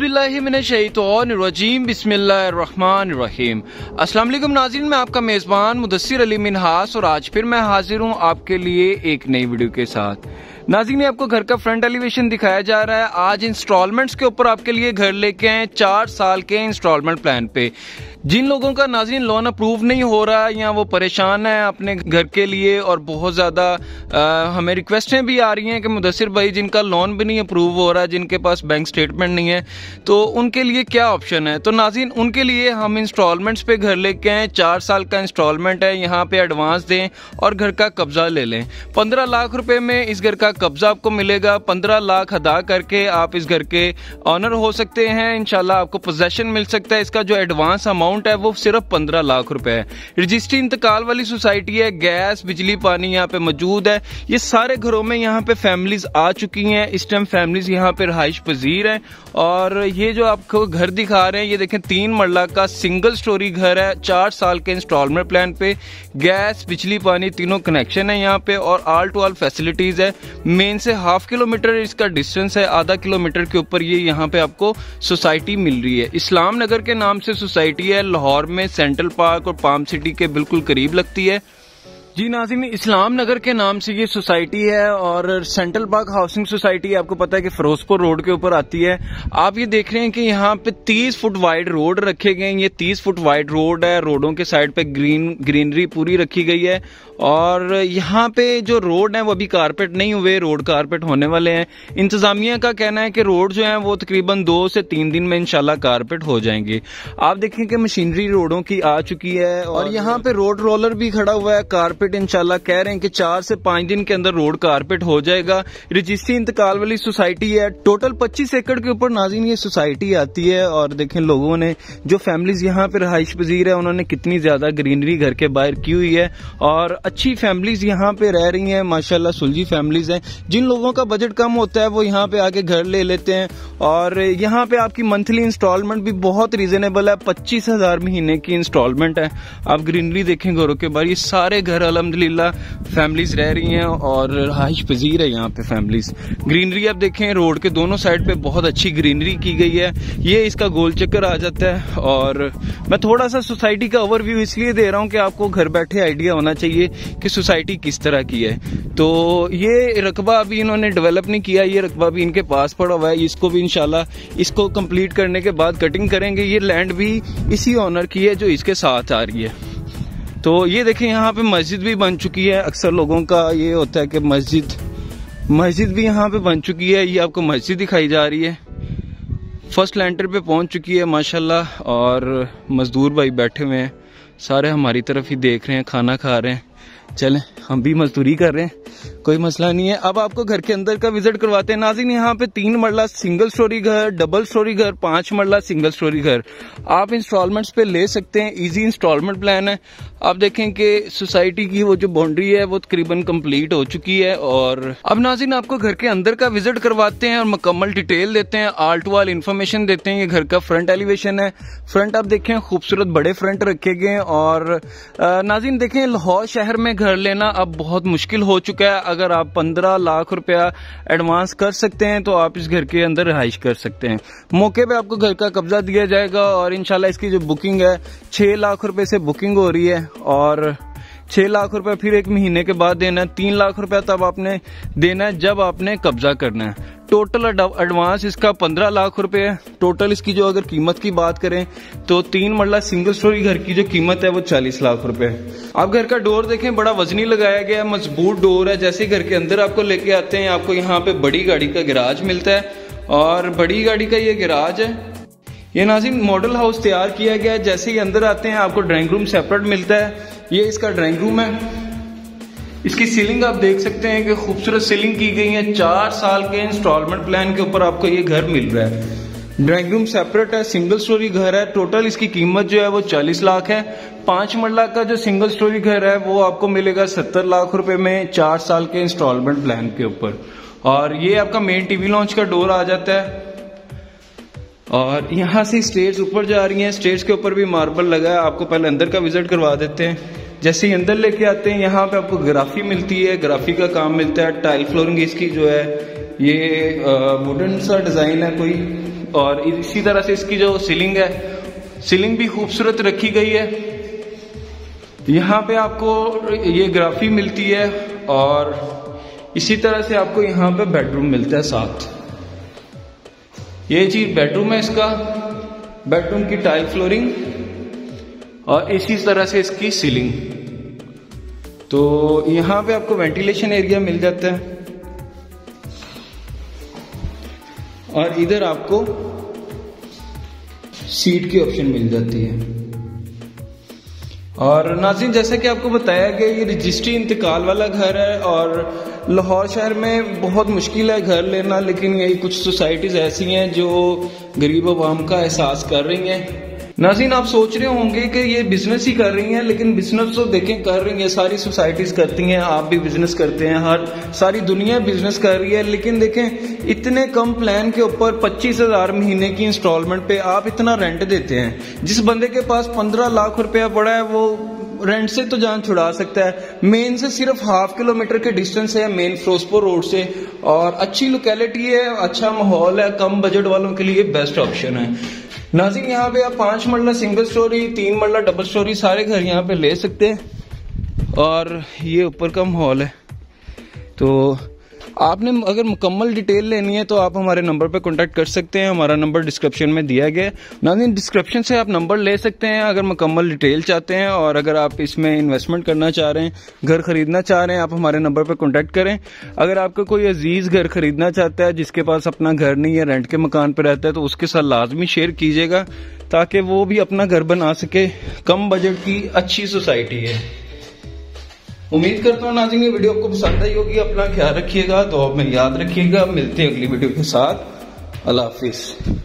औज़ुबिल्लाहिमिनश्शैतानिर्रजीम बिस्मिल्लाहिर्रहमानिर्रहीम। अस्सलाम वालेकुम नाज़रीन, मैं आपका मेज़बान मुदस्सर अली मिन्हास और आज फिर मैं हाजिर हूँ आपके लिए एक नई वीडियो के साथ। नाज़रीन, आपको घर का फ्रंट एलिवेशन दिखाया जा रहा है। आज इंस्टॉलमेंट्स के ऊपर आपके लिए घर लेके आए 4 साल के इंस्टॉलमेंट प्लान पे। जिन लोगों का नाज़रीन लोन अप्रूव नहीं हो रहा है या वो परेशान है अपने घर के लिए, और बहुत ज़्यादा हमें रिक्वेस्टें भी आ रही हैं कि मुदस्सर भाई जिनका लोन भी नहीं अप्रूव हो रहा है, जिनके पास बैंक स्टेटमेंट नहीं है, तो उनके लिए क्या ऑप्शन है। तो नाज़रीन उनके लिए हम इंस्टॉलमेंट्स पे घर लेके आए। 4 साल का इंस्टॉलमेंट है, यहाँ पे एडवांस दें और घर का कब्ज़ा ले लें। 15 लाख रुपये में इस घर का कब्ज़ा आपको मिलेगा। 15 लाख अदा करके आप इस घर के ऑनर हो सकते हैं। इंशाल्लाह आपको पोजेशन मिल सकता है। इसका जो एडवांस अमाउंट है वो सिर्फ 15 लाख रुपए है। रजिस्ट्री इंतकाल वाली सोसाइटी है, गैस बिजली पानी यहाँ पे मौजूद है। ये सारे घरों में यहाँ पे फैमिलीज आ चुकी हैं, इस टाइम फैमिलीज यहाँ पे रहाइश पजीर है। और ये जो आपको घर दिखा रहे हैं, ये देखें 3 मरला का सिंगल स्टोरी घर है। 4 साल के इंस्टॉलमेंट प्लान पे गैस बिजली पानी तीनों कनेक्शन है यहाँ पे, और ऑल टू ऑल फैसिलिटीज है। मेन से हाफ किलोमीटर इसका डिस्टेंस है, आधा किलोमीटर के ऊपर ये यहाँ पे आपको सोसाइटी मिल रही है। इस्लाम नगर के नाम से सोसाइटी है, लाहौर में सेंट्रल पार्क और पाम सिटी के बिल्कुल करीब लगती है। जी नाज़रीन, इस्लाम नगर के नाम से ये सोसाइटी है और सेंट्रल पार्क हाउसिंग सोसाइटी आपको पता है कि फिरोजपुर रोड के ऊपर आती है। आप ये देख रहे हैं कि यहाँ पे 30 फुट वाइड रोड रखे गए हैं। ये 30 फुट वाइड रोड है, रोडों के साइड पे ग्रीनरी पूरी रखी गई है। और यहाँ पे जो रोड है वो अभी कारपेट नहीं हुए, रोड कारपेट होने वाले हैं। इंतजामिया का कहना है कि रोड जो है वो तकरीबन 2 से 3 दिन में इंशाल्लाह कारपेट हो जाएंगे। आप देखें कि मशीनरी रोडों की आ चुकी है और यहाँ पे रोड रोलर भी खड़ा हुआ है। कारपेट इंशाल्लाह कह रहे हैं कि 4 से 5 दिन के अंदर रोड कारपेट हो जाएगा। रजिस्ट्री इंतकाल वाली सोसाइटी है। टोटल 25 एकड़ के ऊपर नाज़रीन ये सोसाइटी आती है। और देखें लोगों ने, जो फैमिलीज यहाँ पे रहाइश पजीर है, उन्होंने कितनी ज्यादा ग्रीनरी घर के बाहर की हुई है और अच्छी फैमिलीज यहाँ पे रह रही हैं। माशाल्लाह सुलझी फैमिलीज हैं। जिन लोगों का बजट कम होता है वो यहाँ पे आके घर ले लेते हैं। और यहाँ पे आपकी मंथली इंस्टॉलमेंट भी बहुत रीजनेबल है, 25,000 महीने की इंस्टॉलमेंट है। आप ग्रीनरी देखें घरों के बाहर, ये सारे घर अल्हम्दुलिल्लाह फैमिलीज रह रही हैं और रहाइश पजीर है यहाँ पे फैमिलीज। ग्रीनरी आप देखें, रोड के दोनों साइड पे बहुत अच्छी ग्रीनरी की गई है। ये इसका गोल चक्कर आ जाता है। और मैं थोड़ा सा सोसाइटी का ओवरव्यू इसलिए दे रहा हूँ कि आपको घर बैठे आइडिया होना चाहिए कि सोसाइटी किस तरह की है। तो ये रकबा अभी इन्होंने डेवलप नहीं किया, ये रकबा भी इनके पास पड़ा हुआ है। इसको भी इंशाल्लाह इसको कंप्लीट करने के बाद कटिंग करेंगे। ये लैंड भी इसी ऑनर की है जो इसके साथ आ रही है। तो ये देखें यहाँ पे मस्जिद भी बन चुकी है। अक्सर लोगों का ये होता है कि मस्जिद भी यहाँ पे बन चुकी है। ये आपको मस्जिद दिखाई जा रही है, फर्स्ट लेंटर पे पहुँच चुकी है माशाल्लाह। और मजदूर भाई बैठे हुए हैं, सारे हमारी तरफ ही देख रहे हैं, खाना खा रहे हैं। चलें हम भी मजदूरी कर रहे हैं, कोई मसला नहीं है। अब आपको घर के अंदर का विजिट करवाते हैं। नाज़रीन यहाँ पे 3 मरला सिंगल स्टोरी घर, डबल स्टोरी घर, 5 मरला सिंगल स्टोरी घर आप इंस्टॉलमेंट्स पे ले सकते हैं। इजी इंस्टॉलमेंट प्लान है। आप देखें कि सोसाइटी की वो जो बाउंड्री है वो तकरीबन कंप्लीट हो चुकी है। और अब नाज़रीन आपको घर के अंदर का विजिट करवाते हैं और मुकम्मल डिटेल देते हैं, ऑल टू ऑल इन्फॉर्मेशन देते हैं। ये घर का फ्रंट एलिवेशन है। फ्रंट आप देखें खूबसूरत बड़े फ्रंट रखे गए। और नाज़रीन देखें लाहौर शहर में घर लेना अब बहुत मुश्किल हो चुका है। अगर आप 15 लाख रुपया एडवांस कर सकते हैं तो आप इस घर के अंदर रहाइश कर सकते हैं। मौके पे आपको घर का कब्जा दिया जाएगा और इंशाल्लाह इसकी जो बुकिंग है 6 लाख रुपए से बुकिंग हो रही है। और 6 लाख रुपया फिर 1 महीने के बाद देना है। 3 लाख रुपया तब आपने देना है जब आपने कब्जा करना है। टोटल एडवांस इसका 15 लाख रुपए है। टोटल इसकी जो अगर कीमत की बात करें तो 3 मरला सिंगल स्टोरी घर की जो कीमत है वो 40 लाख रुपए है। आप घर का डोर देखें, बड़ा वजनी लगाया गया है, मजबूत डोर है। जैसे घर के अंदर आपको लेके आते हैं, आपको यहाँ पे बड़ी गाड़ी का गिराज मिलता है। और बड़ी गाड़ी का ये गिराज है। ये नाज़रीन मॉडल हाउस तैयार किया गया है। जैसे ही अंदर आते हैं आपको ड्राइंग रूम सेपरेट मिलता है। ये इसका ड्राइंग रूम है। इसकी सीलिंग आप देख सकते हैं कि खूबसूरत सीलिंग की गई है। 4 साल के इंस्टॉलमेंट प्लान के ऊपर आपको ये घर मिल रहा है। ड्राइंग रूम सेपरेट है, सिंगल स्टोरी घर है। टोटल इसकी कीमत जो है वो 40 लाख है। 5 मरला का जो सिंगल स्टोरी घर है वो आपको मिलेगा 70 लाख रुपए में, 4 साल के इंस्टॉलमेंट प्लान के ऊपर। और ये आपका मेन टीवी लॉन्च का डोर आ जाता है। और यहाँ से स्टेयर्स ऊपर जा रही हैं। स्टेयर्स के ऊपर भी मार्बल लगा है। आपको पहले अंदर का विजिट करवा देते हैं। जैसे ही अंदर लेके आते हैं यहाँ पे आपको ग्राफी मिलती है, ग्राफी का काम मिलता है। टाइल फ्लोरिंग इसकी जो है ये वुडन सा डिज़ाइन है कोई, और इसी तरह से इसकी जो सीलिंग है, सीलिंग भी खूबसूरत रखी गई है। यहाँ पे आपको ये ग्राफी मिलती है और इसी तरह से आपको यहाँ पे बेडरूम मिलता है साथ। ये चीज बेडरूम है, इसका बेडरूम की टाइल फ्लोरिंग और इसी तरह से इसकी सीलिंग। तो यहाँ पे आपको वेंटिलेशन एरिया मिल जाता है और इधर आपको सीट की ऑप्शन मिल जाती है। और नाज़रीन जैसा कि आपको बताया गया ये रजिस्ट्री इंतकाल वाला घर है और लाहौर शहर में बहुत मुश्किल है घर लेना, लेकिन यही कुछ सोसाइटीज़ ऐसी हैं जो गरीब आवाम का एहसास कर रही हैं। नाज़रीन आप सोच रहे होंगे कि ये बिजनेस ही कर रही हैं, लेकिन बिजनेस तो देखें कर रही हैं, सारी सोसाइटीज़ करती हैं, आप भी बिजनेस करते हैं, हर सारी दुनिया बिजनेस कर रही है, लेकिन देखें इतने कम प्लान के ऊपर 25,000 महीने की इंस्टॉलमेंट पे आप इतना रेंट देते हैं। जिस बंदे के पास 15 लाख रुपया पड़ा है वो रेंट से तो जान छुड़ा सकता है। मेन से सिर्फ हाफ किलोमीटर के डिस्टेंस है मेन फिरोजपुर रोड से और अच्छी लोकेलिटी है, अच्छा माहौल है, कम बजट वालों के लिए बेस्ट ऑप्शन है। नाज़रीन यहाँ पे आप 5 मरला सिंगल स्टोरी, 3 मरला डबल स्टोरी सारे घर यहाँ पे ले सकते हैं और ये ऊपर का माहौल है। तो आपने अगर मुकम्मल डिटेल लेनी है तो आप हमारे नंबर पे कांटेक्ट कर सकते हैं, हमारा नंबर डिस्क्रिप्शन में दिया गया है। नाज़रीन डिस्क्रिप्शन से आप नंबर ले सकते हैं अगर मुकम्मल डिटेल चाहते हैं, और अगर आप इसमें इन्वेस्टमेंट करना चाह रहे हैं, घर खरीदना चाह रहे हैं, आप हमारे नंबर पे कांटेक्ट करें। अगर आपका कोई अजीज़ घर खरीदना चाहता है जिसके पास अपना घर नहीं है, रेंट के मकान पर रहता है, तो उसके साथ लाजमी शेयर कीजिएगा ताकि वो भी अपना घर बना सके। कम बजट की अच्छी सोसाइटी है। उम्मीद करता हूँ नाज़रीन ये वीडियो आपको पसंद आई होगी। अपना ख्याल रखिएगा, दुआ में याद रखिएगा। मिलते हैं अगली वीडियो के साथ। अल्लाह हाफिज़।